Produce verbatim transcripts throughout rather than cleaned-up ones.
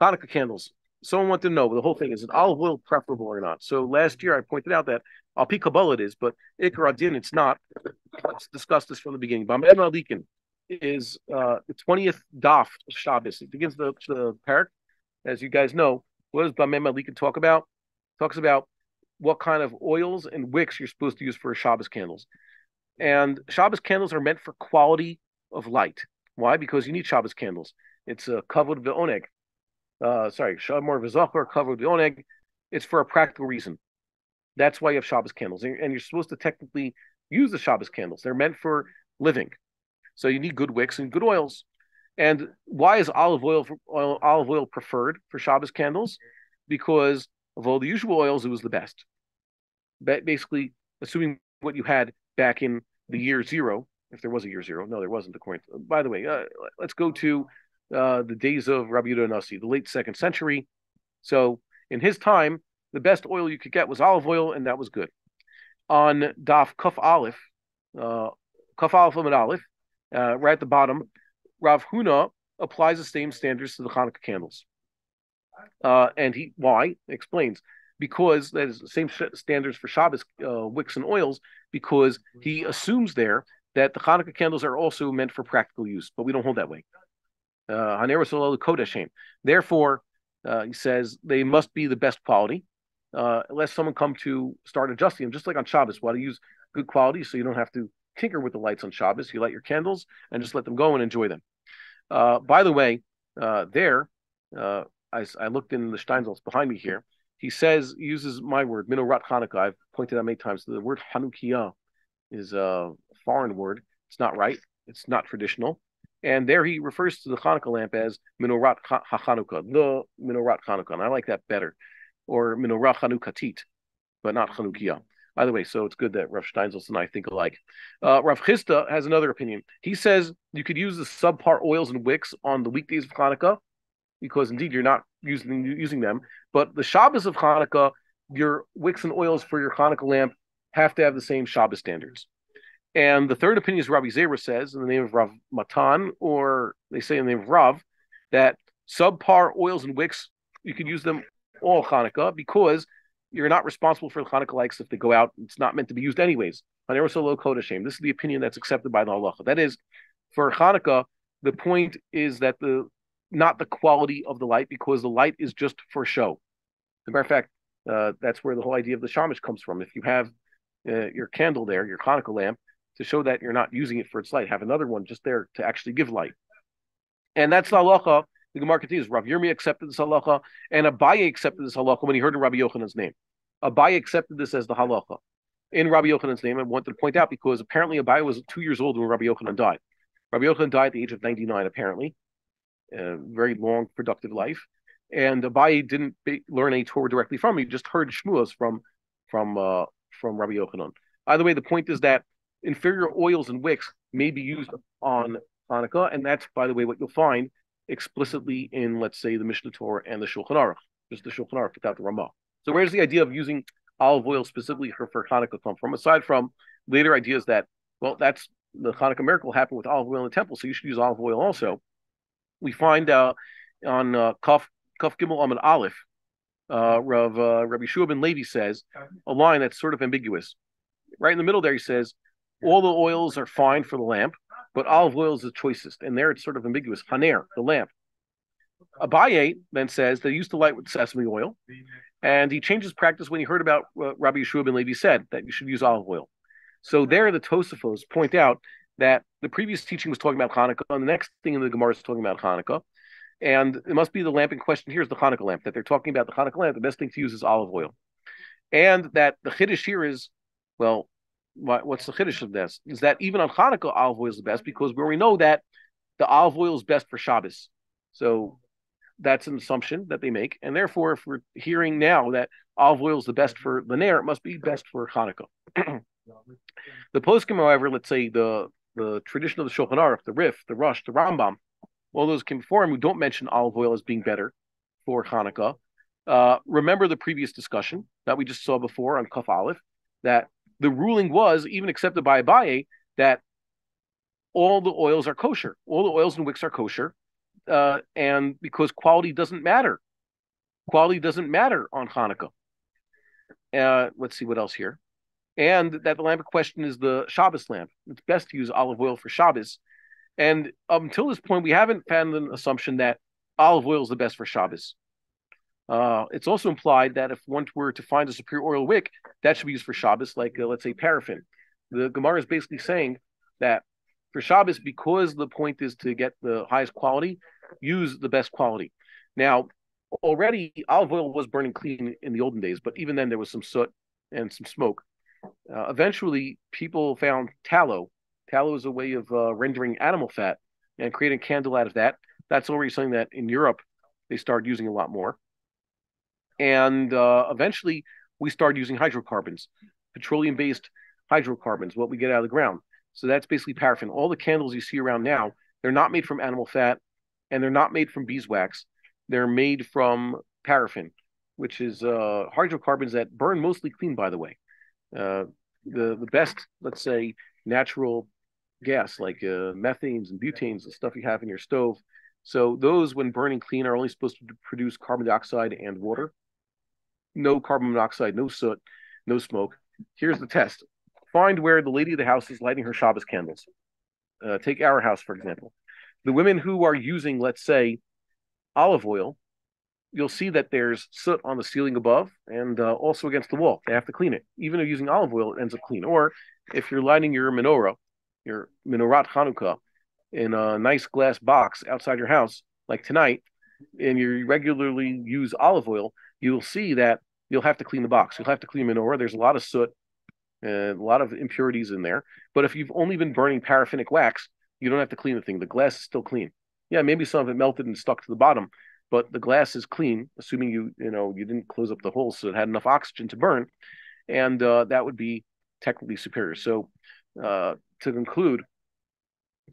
Hanukkah candles. Someone wanted to know, the whole thing, is an olive oil preferable or not? So last year I pointed out that Al Pikabul it is, but Ikar Adin it's not. Let's discuss this from the beginning. Bameh Madlikin is uh, the twentieth Daf of Shabbos. It begins the, the parak. As you guys know, what does Bameh Madlikin talk about? It talks about what kind of oils and wicks you're supposed to use for Shabbos candles. And Shabbos candles are meant for quality of light. Why? Because you need Shabbos candles. It's a kavod v'oneg. Uh, sorry, shamor v'zocher, kavod v'oneg. It's for a practical reason. That's why you have Shabbos candles. And you're supposed to technically use the Shabbos candles. They're meant for living. So you need good wicks and good oils. And why is olive oil, for, oil olive oil preferred for Shabbos candles? Because of all the usual oils, it was the best. But basically, assuming what you had back in the year zero, if there was a year zero, no, there wasn't. According to, by the way, uh, let's go to uh, the days of Rabbi Yudanasi, the late second century. So in his time, the best oil you could get was olive oil, and that was good. On Daf Kuf Aleph, uh, Kuf Aleph Amid Aleph, uh, right at the bottom, Rav Huna applies the same standards to the Hanukkah candles. Uh, and he why? Explains. Because that is the same sh- standards for Shabbos uh, wicks and oils, because he assumes there that the Hanukkah candles are also meant for practical use, but we don't hold that way. Uh, Therefore, uh, he says they must be the best quality, uh, unless someone come to start adjusting them, just like on Shabbos. Why do you use good quality so you don't have to tinker with the lights on Shabbos? You light your candles and just let them go and enjoy them. Uh, by the way, uh, there, uh, I, I looked in the Steinsaltz behind me here. He says, uses my word, Minorat Hanukkatit. I've pointed out many times. The word Hanukkah is a foreign word. It's not right. It's not traditional. And there he refers to the Hanukkah lamp as Minorat ha Hanukkah, the Minorat Hanukkah. And I like that better. Or Minorat Hanukkatit, but not Hanukkah. By the way, so it's good that Rav Steinzelson and I think alike. Uh, Rav Chisda has another opinion. He says you could use the subpar oils and wicks on the weekdays of Hanukkah, because indeed you're not using using them. But the Shabbos of Hanukkah, your wicks and oils for your Hanukkah lamp have to have the same Shabbos standards. And the third opinion is Rabbi Zayra says, in the name of Rav Matan, or they say in the name of Rav, that subpar oils and wicks, you can use them all Hanukkah, because you're not responsible for the Hanukkah lights if they go out. It's not meant to be used anyways. This is the opinion that's accepted by the halacha. That is, for Hanukkah, the point is that the not the quality of the light, because the light is just for show. As a matter of fact, uh, that's where the whole idea of the shamash comes from. If you have uh, your candle there, your Hanukkah lamp, to show that you're not using it for its light, have another one just there to actually give light. And that's the halacha. The Gemara continues. Rav Yirmi accepted this halacha, and Abayi accepted this halacha when he heard of Rabbi Yochanan's name. Abayi accepted this as the halacha in Rabbi Yochanan's name. I wanted to point out, because apparently Abayi was two years old when Rabbi Yochanan died. Rabbi Yochanan died at the age of ninety-nine, apparently. A very long, productive life. And Abayi didn't be, learn any Torah directly from him. He just heard Shmuas from from uh, from Rabbi Yochanan. Either way, the point is that inferior oils and wicks may be used on Hanukkah, and that's, by the way, what you'll find explicitly in, let's say, the Mishnah Torah and the Shulchan Aruch, just the Shulchan Aruch without the Ramah. So where does the idea of using olive oil specifically for, for Hanukkah come from? Aside from later ideas that, well, that's the Hanukkah miracle happened with olive oil in the temple, so you should use olive oil also. We find uh, on uh, Kaf Gimel Amin Aleph, uh, Rav uh, Rabbi Yehoshua Ben Levi says a line that's sort of ambiguous. Right in the middle there, he says, all the oils are fine for the lamp, but olive oil is the choicest. And there it's sort of ambiguous. Haner, the lamp. Abaye then says they used to light with sesame oil, and he changed his practice when he heard about uh, Rabbi Yehoshua Ben Levi said that you should use olive oil. So there the Tosafos point out that the previous teaching was talking about Hanukkah, and the next thing in the Gemara is talking about Hanukkah. And it must be the lamp in question here is the Hanukkah lamp, that they're talking about the Hanukkah lamp. The best thing to use is olive oil. And that the Chiddush here is, well, what's the Chiddush of this? Is that even on Hanukkah, olive oil is the best, because we already know that the olive oil is best for Shabbos. So that's an assumption that they make. And therefore, if we're hearing now that olive oil is the best for the Ner, it must be best for Hanukkah. The poskim, however, let's say the the tradition of the Shulchan Aruch, the Rif, the Rosh, the Rambam, all those came before him who don't mention olive oil as being better for Hanukkah. Uh, remember the previous discussion that we just saw before on Kuf Aleph, that the ruling was, even accepted by Abaye, that all the oils are kosher. All the oils and wicks are kosher. uh, and because quality doesn't matter. Quality doesn't matter on Hanukkah. Uh, let's see what else here. And that the lamp of question is the Shabbos lamp. It's best to use olive oil for Shabbos. And up until this point, we haven't found an assumption that olive oil is the best for Shabbos. Uh, it's also implied that if one were to find a superior oil wick, that should be used for Shabbos, like, uh, let's say, paraffin. The Gemara is basically saying that for Shabbos, because the point is to get the highest quality, use the best quality. Now, already olive oil was burning clean in the olden days, but even then there was some soot and some smoke. Uh, eventually, people found tallow. Tallow is a way of uh, rendering animal fat and creating candle out of that. That's already something that in Europe they started using a lot more. And uh, eventually we started using hydrocarbons, petroleum-based hydrocarbons, what we get out of the ground. So that's basically paraffin. All the candles you see around now, they're not made from animal fat and they're not made from beeswax. They're made from paraffin, which is uh, hydrocarbons that burn mostly clean, by the way. Uh, the, the best, let's say, natural gas like uh, methanes and butanes, the stuff you have in your stove. So those, when burning clean, are only supposed to produce carbon dioxide and water. No carbon monoxide, no soot, no smoke. Here's the test. Find where the lady of the house is lighting her Shabbos candles. Uh, take our house, for example. The women who are using, let's say, olive oil, you'll see that there's soot on the ceiling above and uh, also against the wall. They have to clean it. Even if using olive oil, it ends up clean. Or if you're lighting your menorah, your Minorat Hanukkatit, in a nice glass box outside your house, like tonight, and you regularly use olive oil, you'll see that you'll have to clean the box. You'll have to clean menorah. There's a lot of soot and a lot of impurities in there. But if you've only been burning paraffinic wax, you don't have to clean the thing. The glass is still clean. Yeah, maybe some of it melted and stuck to the bottom, but the glass is clean, assuming you you know you didn't close up the hole so it had enough oxygen to burn, and uh, that would be technically superior. So uh, to conclude,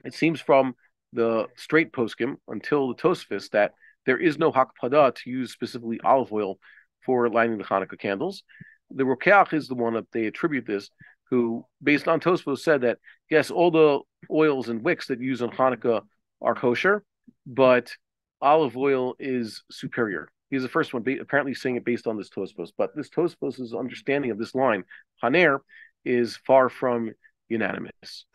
it seems from the straight poskim until the Tosafos that there is no hakpada to use specifically olive oil for lighting the Hanukkah candles. The Rokach is the one that they attribute this, who, based on Tosafos, said that, yes, all the oils and wicks that you use on Hanukkah are kosher, but olive oil is superior. He's the first one, apparently saying it based on this Tosafos. But this Tosafos' understanding of this line, Haner, is far from unanimous.